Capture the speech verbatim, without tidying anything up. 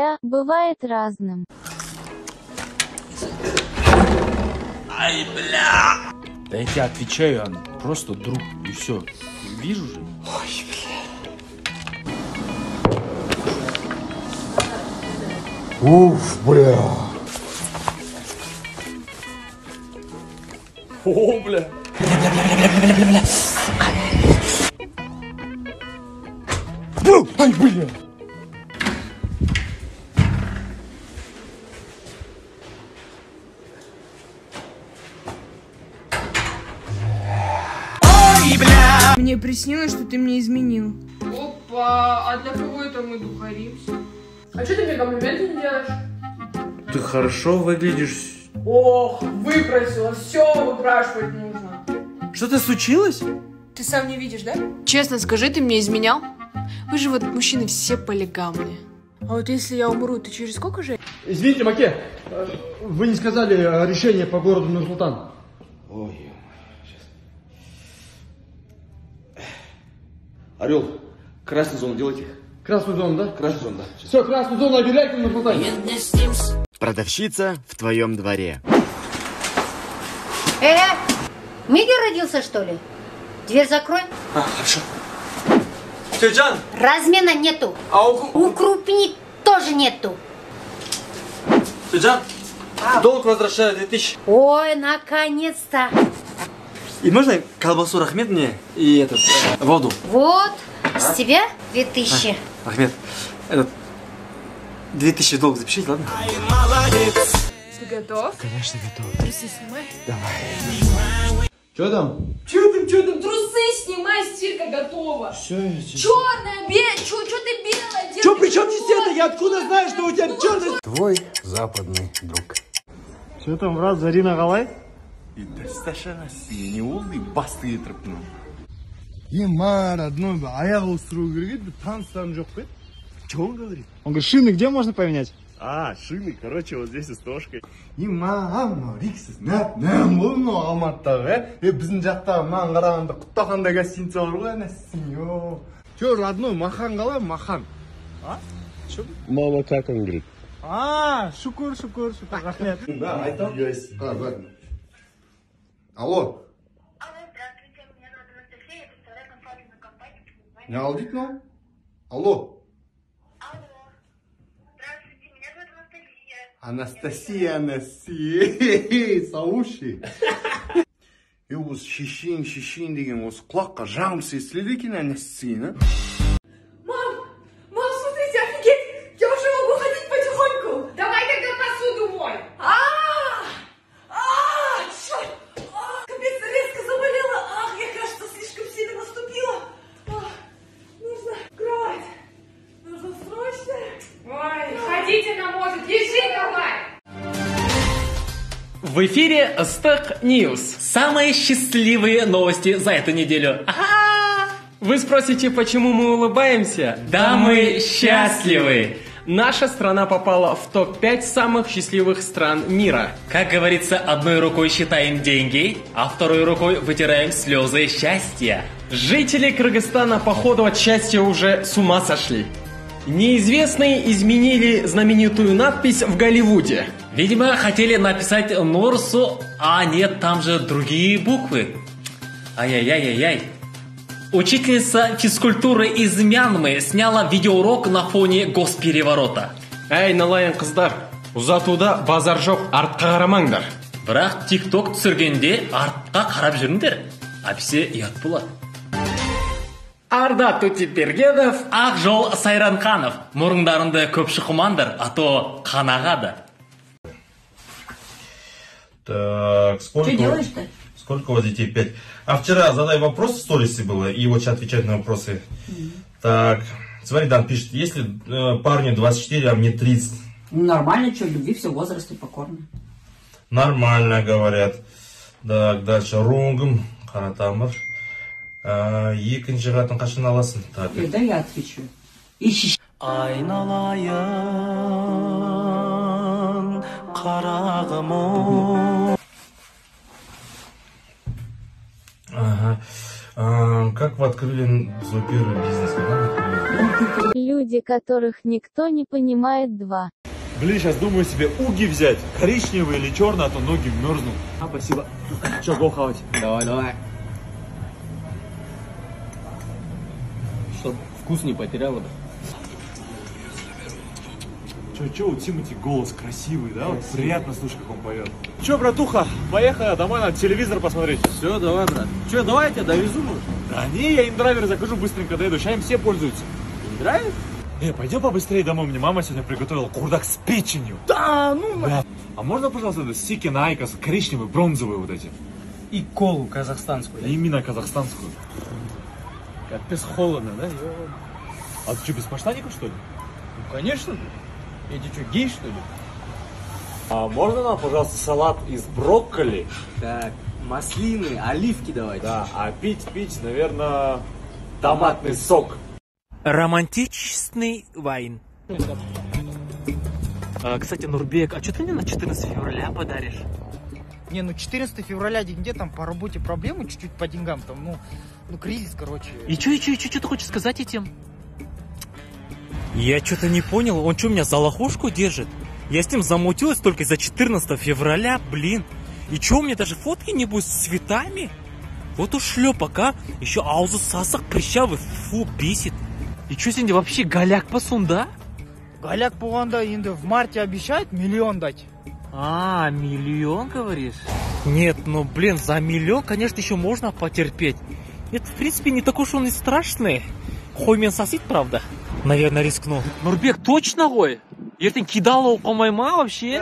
говоря, бывает разным. Ай, бля! Да я тебе отвечаю, Анна, просто друг, и все. Вижу же. Ой, бля. Уф, бля. О, бля. Бля-бля-бля-бля-бля-бля-бля-бля. Ай, бля. Мне приснилось, что ты мне изменил. Опа, а для кого это мы духаримся? А что ты мне комплименты не делаешь? Ты хорошо выглядишь. Ох, выпросила, все выпрашивать нужно. Что-то случилось? Ты сам не видишь, да? Честно скажи, ты мне изменял? Вы же вот мужчины все полигамные. А вот если я умру, ты через сколько же? Извините, Маке, вы не сказали решение по городу Нур-Султан. Ой. Орел, красную зону делайте. Красную зону, да? Красную зону, да. Сейчас. Все, красную зону объявляйте на Нур-Султане. Продавщица в твоем дворе. Э, Мигер родился, что ли? Дверь закрой. А, хорошо. Сюджан. Размена нету. А у... у крупни тоже нету. Сюджан, а. Долг возвращаю две тысячи. Ой, наконец-то. И можно колбасу Рахмет мне и этот, э, воду? Вот, а? С тебя две тысячи. А, Рахмет, этот, две тысячи долг запишите, ладно? Ай, молодец! Ты готов? Конечно, готов. Трусы снимай. Давай. Чё там? Чё там, чё там? Трусы снимай, стирка готова. Всё, я тебе... Чёрная, белая, чё, чё ты белая делаешь? Чё, при чём здесь это? Я откуда знаю, что у тебя чёрная... Твой западный друг. Чё там, брат, Зарина Галай? Не улыбай, басты трапну. Ема, родной, а я устрою, говорит, танц там жопы. Чего он говорит? Он говорит, шины где можно поменять? А, шины, короче, вот здесь истошкой. Ема, амма, риксис, нет, не мулно, амата, э, бзинджата, мангаранда, кутаханда, гостиница, ругана, синьо. Че, родной, махан, голова, махан. А? Че? Мама, как он говорит? А, шукур, шукур, шукур, Рахмет. Да, это? А, ладно. Алло. Алло, здравствуйте, меня зовут Анастасия, я представляю консалтинговую компанию. Не аудитно? Алло. Алло. Здравствуйте, меня зовут Анастасия. Анастасия, Анастасия, Сауши. И у вас шишин, шишин, деген, у вас клака, жамсы, следите, Анастасия. В эфире Stock News. Самые счастливые новости за эту неделю. А-а-а! Вы спросите, почему мы улыбаемся? Да, да мы счастливы. счастливы! Наша страна попала в топ пять самых счастливых стран мира. Как говорится, одной рукой считаем деньги, а второй рукой вытираем слезы счастья. Жители Кыргызстана, походу, от счастья уже с ума сошли. Неизвестные изменили знаменитую надпись в Голливуде. Видимо, хотели написать Норсу, а нет, там же другие буквы. Ай-яй-яй-яй-яй. Учительница физкультуры из Мьянмы сняла видеоурок на фоне госпереворота. Эй, налайын қыздар, узатуда базар жоқ, артқа қарамаңдар. Бірақ тикток түсіргенде артқа қарап жүріңдер. Әпсе ұят болады. Арда Тутипергедов, Ақжол Сайранханов. Мұрындарынды көпші құмандар, а то қанағады. Так, сколько... Что делаешь-то? Сколько у вас детей? Пять. А вчера задай вопрос в сторисе было, и вот сейчас отвечать на вопросы. Mm-hmm. Так, Сваридан пишет, если э, парню двадцать четыре, а мне тридцать. Ну, нормально, что, любви все возрасты покорны. Нормально, говорят. Так, дальше Рунгам, Харатамар. Екінші қатын қашан аласың? Да, я отвечу. Айналайын қарағым. Как вы открыли свой первый бизнес? люди, которых никто не понимает. Два. Блин, сейчас думаю себе уги взять. Коричневый или черный, а то ноги мерзнут. А, спасибо. Че, го хавать? Давай, давай. Чтоб вкус не потеряла бы. Че, че, у Тимати голос красивый, да? Вот приятно слушать, как он поет. Че, братуха, поехали домой, надо телевизор посмотреть. Все, давай, брат. Че, давай я тебя довезу, может? Да не, я индрайвер закажу, быстренько доеду. Сейчас им все пользуются. Индрайвер? Э, пойдем побыстрее домой, мне мама сегодня приготовила курдак с печенью. Да, ну... Да. А можно, пожалуйста, это сикин айкос, коричневые, бронзовые вот эти? И колу казахстанскую. Да? Именно казахстанскую. Капец холодно, да? А ты что, без поштаников, что ли? Ну, конечно. Эти что, гей, что ли? А можно нам, пожалуйста, салат из брокколи? Так, маслины, оливки давайте. Да, а пить, пить, наверное, томатный сок. Романтичный вайн. А, кстати, Нурбек, а что ты мне на четырнадцатое февраля подаришь? Не, ну четырнадцатое февраля, где там по работе проблемы чуть-чуть по деньгам, там, ну, ну кризис, короче. И что, и что, и что, что ты хочешь сказать этим? Я что-то не понял, он что, меня за лохушку держит? Я с ним замутилась только из-за четырнадцатого февраля, блин. И что, у меня даже фотки не будет с цветами? Вот уж шлепок, а? Еще аузу сасок прищавый, фу, бесит. И что сенде вообще голяк пасунда? Голяк пуганда инде в марте обещает миллион дать. А, миллион, говоришь? Нет, ну блин, за миллион, конечно, еще можно потерпеть. Это, в принципе, не такой уж он и страшный. Хой мен сосит, правда? Наверное, рискну. Нурбек, точно, ой? Я это кидала у комайма вообще?